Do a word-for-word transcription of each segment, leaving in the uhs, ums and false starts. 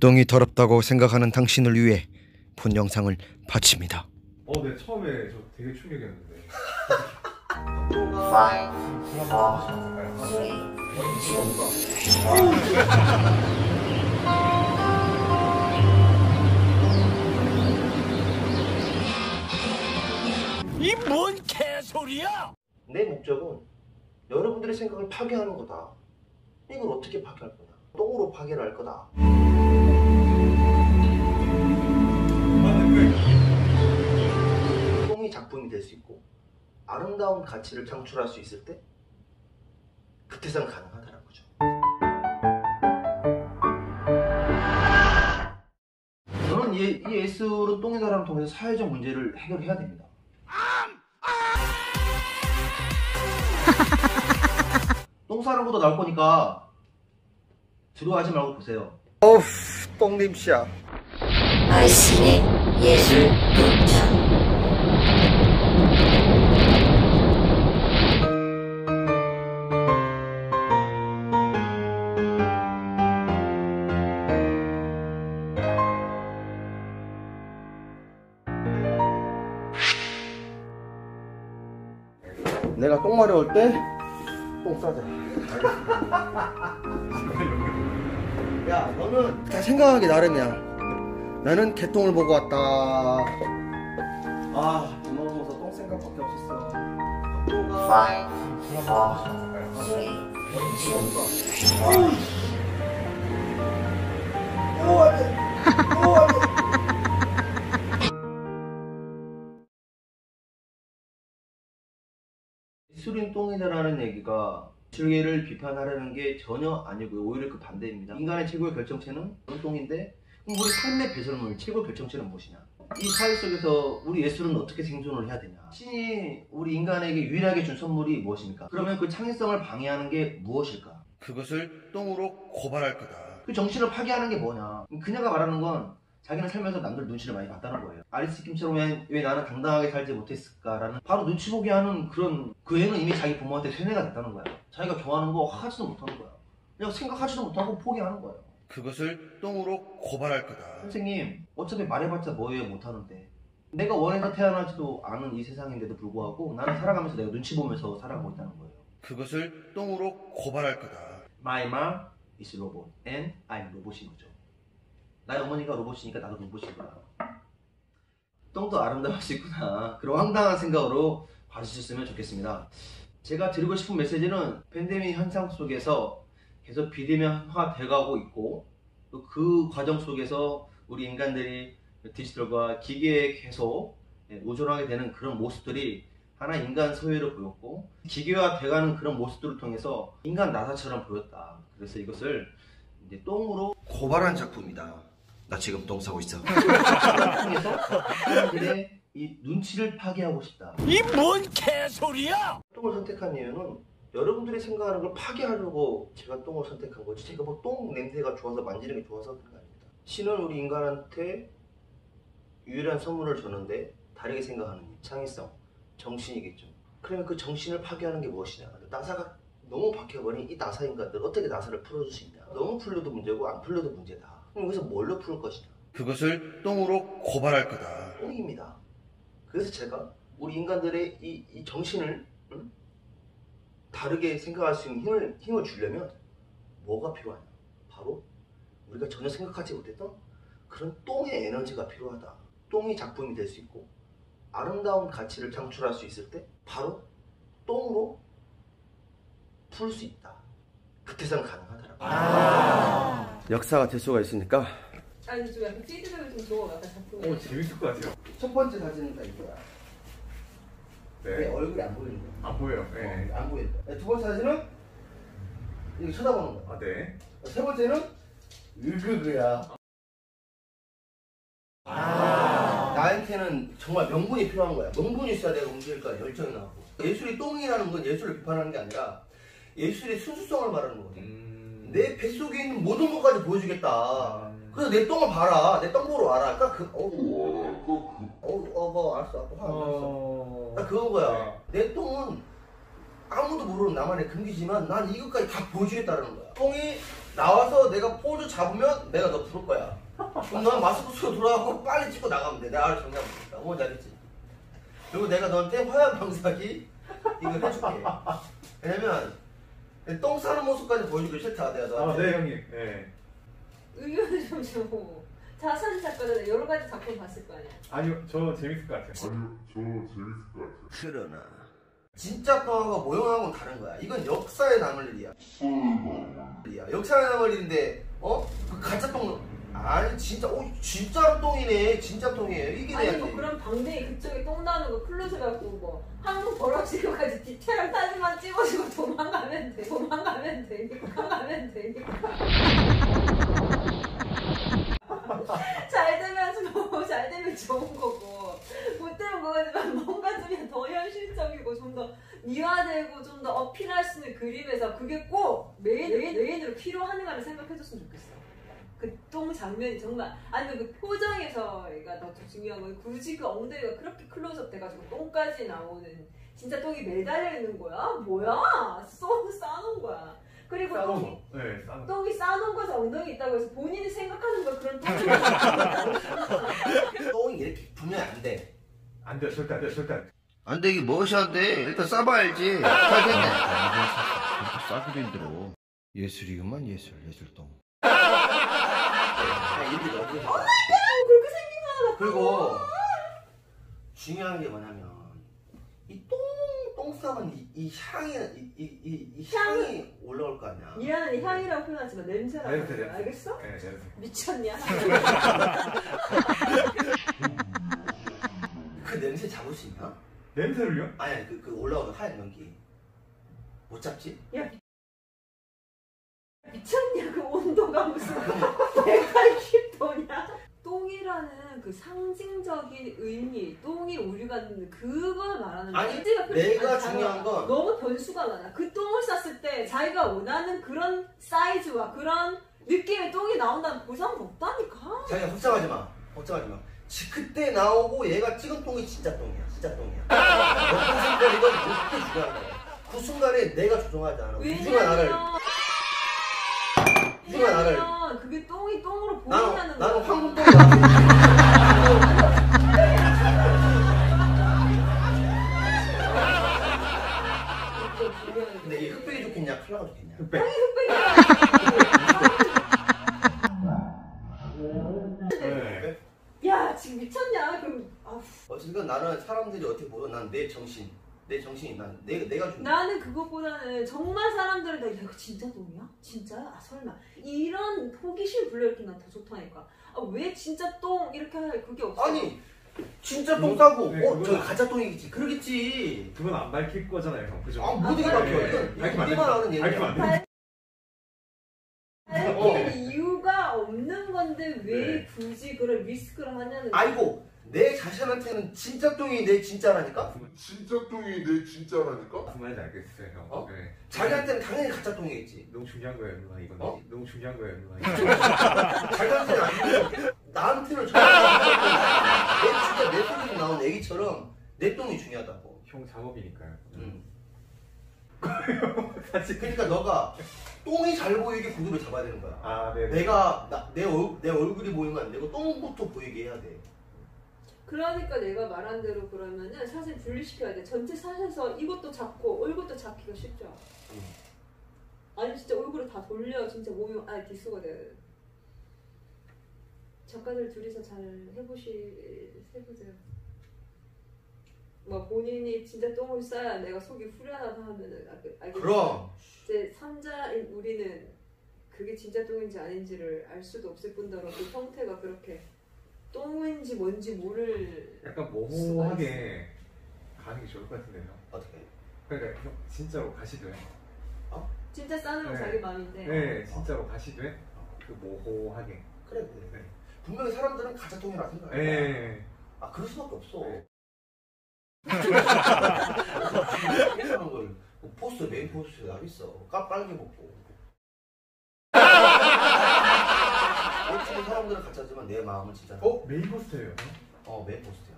똥이 더럽다고 생각하는 당신을 위해 본 영상을 바칩니다. 어, 네, 처음에 저 되게 충격이었는데. 이 뭔 개소리야! 내 목적은 여러분들의 생각을 파괴하는 거다. 이걸 어떻게 파괴할 거냐? 똥으로 파괴를 할 거다. 똥이 작품이 될 수 있고 아름다운 가치를 창출할 수 있을 때 그 대상 가능하다는 거죠. 저는 이 예스로 똥의 사람을 통해서 사회적 문제를 해결해야 됩니다. 똥 사람보다 나올 거니까 두려워하지 말고 보세요. 어우, 똥 냄새야. 아이신의 예술 도전. 내가 똥 마려울 때 똥 싸자. 야, 너는 다 생각하기 나름이야. 나는 개똥을 보고 왔다. 아, 밥 먹으면서 똥 생각밖에 없었어. 아, 예술인 똥이다라는 얘기가 예술계를 비판하려는 게 전혀 아니고요. 오히려 그 반대입니다. 인간의 최고의 결정체는 똥인데, 그럼 우리 삶의 배설물, 최고의 결정체는 무엇이냐? 이 사회 속에서 우리 예술은 어떻게 생존을 해야 되냐? 신이 우리 인간에게 유일하게 준 선물이 무엇입니까? 그러면 그 창의성을 방해하는 게 무엇일까? 그것을 똥으로 고발할 거다. 그 정신을 파괴하는 게 뭐냐? 그녀가 말하는 건 자기는 살면서 남들 눈치를 많이 봤다는 거예요. 아리스 김처럼 왜, 왜 나는 당당하게 살지 못했을까라는, 바로 눈치 보게 하는 그런, 그 애는 이미 자기 부모한테 세뇌가 됐다는 거예요. 자기가 좋아하는 거 하지도 못하는 거야. 그냥 생각하지도 못하고 포기하는 거예요. 그것을 똥으로 고발할 거다. 선생님, 어차피 말해봤자 뭐예요, 못하는데. 내가 원해서 태어나지도 않은 이 세상인데도 불구하고 나는 살아가면서 내가 눈치 보면서 살아가고 있다는 거예요. 그것을 똥으로 고발할 거다. My mom is robot and I'm robot인 거죠. 나의 어머니가 로봇이니까 나도 로봇이구나. 똥도 아름다울 수 있구나. 그런 황당한 생각으로 봐주셨으면 좋겠습니다. 제가 드리고 싶은 메시지는 팬데믹 현상 속에서 계속 비대면화 돼가고 있고, 또 그 과정 속에서 우리 인간들이 디지털과 기계에 계속 의존하게 되는 그런 모습들이 하나 인간 소외로 보였고, 기계화 돼가는 그런 모습들을 통해서 인간 나사처럼 보였다. 그래서 이것을 이제 똥으로 고발한 작품이다. 나 지금 똥 싸고 있어. 통해서 사람들의 이 눈치를 파괴하고 싶다. 이 뭔 개소리야! 똥을 선택한 이유는 여러분들이 생각하는 걸 파괴하려고 제가 똥을 선택한 거지, 제가 뭐 똥 냄새가 좋아서 만지는 게 좋아서 그런 게 아닙니다. 신은 우리 인간한테 유일한 선물을 줬는데 다르게 생각하는 창의성, 정신이겠죠. 그러면 그 정신을 파괴하는 게 무엇이냐? 나사가 너무 박혀버린 이 나사 인간들, 어떻게 나사를 풀어줄 수 있냐? 너무 풀려도 문제고 안 풀려도 문제다. 그럼 여기서 뭘로 풀 것이냐? 그것을 똥으로 고발할 거다. 똥입니다. 그래서 제가 우리 인간들의 이, 이 정신을 응? 다르게 생각할 수 있는 힘을, 힘을 주려면 뭐가 필요하냐? 바로 우리가 전혀 생각하지 못했던 그런 똥의 에너지가 필요하다. 똥이 작품이 될 수 있고 아름다운 가치를 창출할 수 있을 때 바로 똥으로 풀 수 있다. 그 대상 가능하더라. 아 역사가 될 수가 있으니까. 아니 좀 약간 피드백을 좀 줘. 약간 작품. 오 재밌을 것 같아요. 첫 번째 사진은 다 이거야. 네. 내 얼굴이 안 보이는 거야. 안 보여요. 네. 어, 안 보여. 두 번째 사진은 이렇게 쳐다보는 거야. 아 네. 세 번째는 으그그야. 아 나한테는 정말 명분이 필요한 거야. 명분이 있어야 내가 움직일까 열정이 나고. 예술이 똥이라는 건 예술을 비판하는 게 아니라 예술의 순수성을 말하는 거거든. 음... 내 뱃속에 있는 모든 것까지 보여주겠다. 음... 그래서 내 똥을 봐라. 내 똥 보러 와라. 그러니까 그... 어우... 어우... 어... 뭐 알았어. 화 안 났어. 나 그건 거야. 네. 내 똥은 아무도 모르는 나만의 금기지만 난 이것까지 다 보여주겠다는 거야. 똥이 나와서 내가 포즈 잡으면 내가 너 부를 거야. 그럼 넌 마스크 쓰고 돌아가고 빨리 찍고 나가면 돼. 내가 알아서 정리하면 되니까. 오, 잘했지. 그리고 내가 너한테 화염 방사기 이거 해줄게. 왜냐면 똥 싸는 모습까지 보여주기 싫다. 내가 너한테. 아, 네 형님. 네. 의견을 좀 주고. 자선 작가들 여러 가지 작품 봤을 거 아니야? 아니요, 저 재밌을 것 같아요. 아니요, 저 재밌을 것 같아요. 그러나 진짜 파워가 모형하고는 다른 거야. 이건 역사에 남을 일이야. 일이야. 역사에 남을 일인데 어? 그 가짜 똥. 아니 진짜, 오 진짜로 똥이네. 진짜 똥이에요. 이게 아니 뭐 그런 방대에 그쪽에 똥 나오는 거 클로즈 갖고 뭐 한국 버럭시로까지 디테일 사진만 찍어주고 도망가면 돼. 도망가면 돼. 도망가면 되니까. 잘 되면 좋고 잘 되면 좋은 거고 못 되면 그거지만 뭔가 좀 더 현실적이고 좀 더 미화되고 좀 더 어필할 수 있는 그림에서 그게 꼭 메인, 메인, 메인으로 필요하는가를 생각해줬으면 좋겠어. 그 똥 장면이 정말 아니면 그 표정에서 얘가 더 중요한 건 굳이 그 엉덩이가 그렇게 클로즈업 돼가지고 똥까지 나오는 진짜 똥이 매달려 있는 거야? 뭐야? 쏙 싸놓은 거야. 그리고 싸놓은 거. 네, 싸놓은 거. 똥이 싸놓은 거에서 엉덩이 있다고 해서 본인이 생각하는 거 그런 똥이 똥이 이렇게 분명히 안 돼. 안 돼, 절대 안 돼, 절대 안 돼. 안 돼, 이게 무엇이 안 돼? 일단 싸봐야지. 싸겠네. 싸기도 힘들어. 예술이구만, 예술, 예술똥. 이렇게 넣어. 엄마, 야, 그렇게 생긴 거 하나. 그리고 중요한 게 뭐냐면 이 똥. 똥 싸면 이, 이 향이 이, 이, 이, 이 향이, 향이 올라올 거 아니야. 미안해 향이라고 표현하지만 냄새라고. 냄새, 냄새. 알겠어? 네, 냄새. 미쳤냐? 그 냄새 잡을 수 있나? 냄새를요? 아니 그, 그 올라오는 하얀 연기 못 잡지? 야 미쳤냐 그 온도가 무슨 백팔십 도냐? 똥이라는 그 상징적인 의미, 똥이 우리 같은 그걸 말하는 거야. 아니, 내가 중요한 건 너무 변수가 많아. 그 똥을 쌌을 때 자기가 원하는 그런 사이즈와 그런 느낌의 똥이 나온다는 보상은 없다니까. 자기가 걱정하지 마, 걱정하지 마. 그때 나오고 얘가 찍은 똥이 진짜 똥이야, 진짜 똥이야. 어떤 생각을 이건 그때 중요한 거야. 그 순간에 내가 조종하지 않아. 우주가 나를. 우주가 나를. 그게 똥이 똥으로 보인다는 거. 나는 황금똥 나왔어. 근데 이게 흑백이 좋겠냐, 칼라가 좋겠냐? 흑백. 아니 흑백이야. 야 지금 미쳤냐? 그럼 어쨌든 나는 사람들이 어떻게 보면 난 내 정신, 내 정신이 난 내가 내가 준. 나는 그것보다는 정말 사람들은 다 야 이거 진짜 똥이야? 진짜야? 아 설마 이런 호기심 불러일으키는 난 더 좋다니까. 아 왜 진짜 똥 이렇게 할 그게 없어? 아니 진짜 똥 싸고 네, 어? 저 가짜 똥이겠지? 그러겠지. 그건 안 밝힐 거잖아요 형. 그죠? 아 못 이게 밝혀. 이건 우리만 아는 얘기야. 밝힐 이유가 없는 건데 왜 굳이 그런 리스크를 하냐는. 아이고. 내 자신한테는 진짜 똥이 내 진짜라니까? 진짜 똥이 내 진짜라니까? 그 말인지 알겠어요 형. 어? 네. 자기한테는 당연히 가짜 똥이겠지. 너무 중요한 거야 누나 이건. 어? 너무 중요한 거야 누나. 자기한테는 아니고 나한테는 정말 내 진짜 내 속에서 나온 애기처럼 내 똥이 중요하다고. 형 작업이니까요. 응. 그러니까 너가 똥이 잘 보이게 구두를 잡아야 되는 거야. 아, 네. 내가 나, 내, 얼, 내 얼굴이 보이면 안 되고 똥부터 보이게 해야 돼. 그러니까 내가 말한 대로 그러면은 사진 분리시켜야 돼. 전체 사진에서 이것도 작고 얼굴도 작기가 쉽죠. 음. 아니 진짜 얼굴을 다 돌려 진짜 몸이 아예 디스거든. 작가들 둘이서 잘 해보시 해보세요. 뭐 본인이 진짜 똥을 싸야 내가 속이 후련하다 하면은 알겠죠. 그럼 이제 삼자인 우리는 그게 진짜 똥인지 아닌지를 알 수도 없을 뿐더러 그 형태가 그렇게. 똥인지 뭔지 모를 약간 모호하게 가는 게 좋을 것 같은데요. 어떻게? 그러니까 형 진짜로 가시되 어? 진짜 싸는 건 네. 자기 마음인데 네 진짜로 어? 가시되 그 모호하게 그래 그래 네. 분명히 사람들은 가짜 똥이라 생각해. 네. 아 그럴 수밖에 없어. 네. 하는 걸 뭐 포스 메인 포스 나 있어. 까빨게 먹고 어쨌든 사람들은 가짜지만 내 마음은 진짜. 어? 메인 포스터예요. 어 메인 포스터야.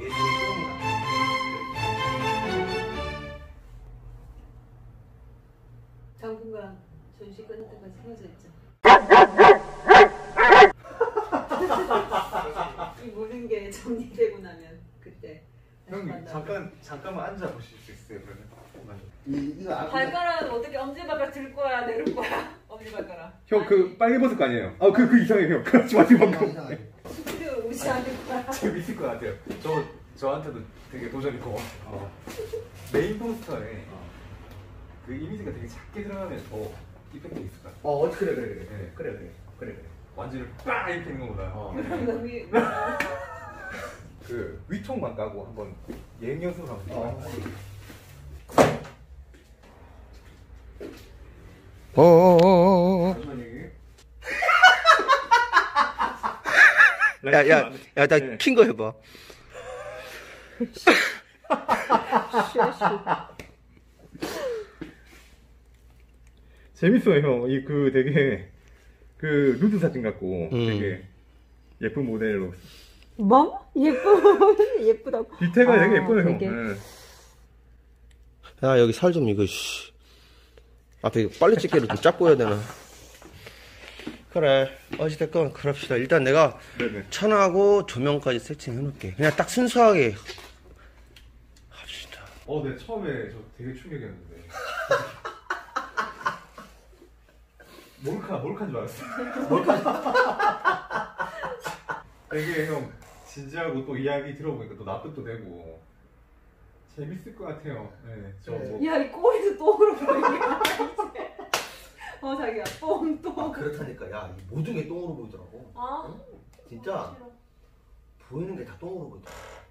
예술의 꿈이다. 전시 끝날 때까지 헤어져 있죠. 이 모든 게 정리되고 나면 그때. 형님 잠깐 잠깐만 앉아 보실 수 있어요 그러면? 이, 이거 안 발가락은 어떻게 엄지 발가락 들 거야 내릴 거야? 엄지 발가락. 형 그 빨개 벗을 거 아니에요? 아 그 그 이상해 형. 그렇지 마지 마. 스튜디오 오지 않을 거야. 재밌을 것 같아요. 저 저한테도 되게 도전이고. 어. 메인 포스터에 어. 그 이미지가 되게 작게 들어가면 더 이펙트 있을 것 같아. 어 그래 그래 그래 네. 그래 그래 그래 그래. 완전히 빵 이렇게 있는 거보다. 어. 그 위통만 까고 한번 예행 연습을 한번 해볼까요? 어어어어어어 야야야 나 킨 거 해봐. 재밌어요 형. 이 그 되게 그 누드 사진 같고 음. 되게 예쁜 모델로. 뭐? 예쁘 예쁘다고. 밑에가 아, 되게 예쁘네요. 되게... 네. 야 여기 살 좀 이거 씨. 앞에 이거 빨리 찍기로 좀 짝 보여야 되나? 그래 어찌됐건 그럽시다. 일단 내가 네네. 천하고 조명까지 세팅해 놓을게. 그냥 딱 순수하게 합시다. 어, 네 처음에 저 되게 충격이었는데. 몰카 몰카인 줄 알았어. 몰카. 되게 형. 진지하고 또 이야기 들어보니까 또 납득도 되고 재밌을 것 같아요. 네, 저 뭐... 야, 이 꼬리도 또 그러고 얘기야. 어, 자기야, 똥, 똥. 아, 그렇다니까. 야, 이 모든 게 똥으로 보이더라고. 아, 응? 진짜 아, 보이는 게 다 똥으로 보이더라고.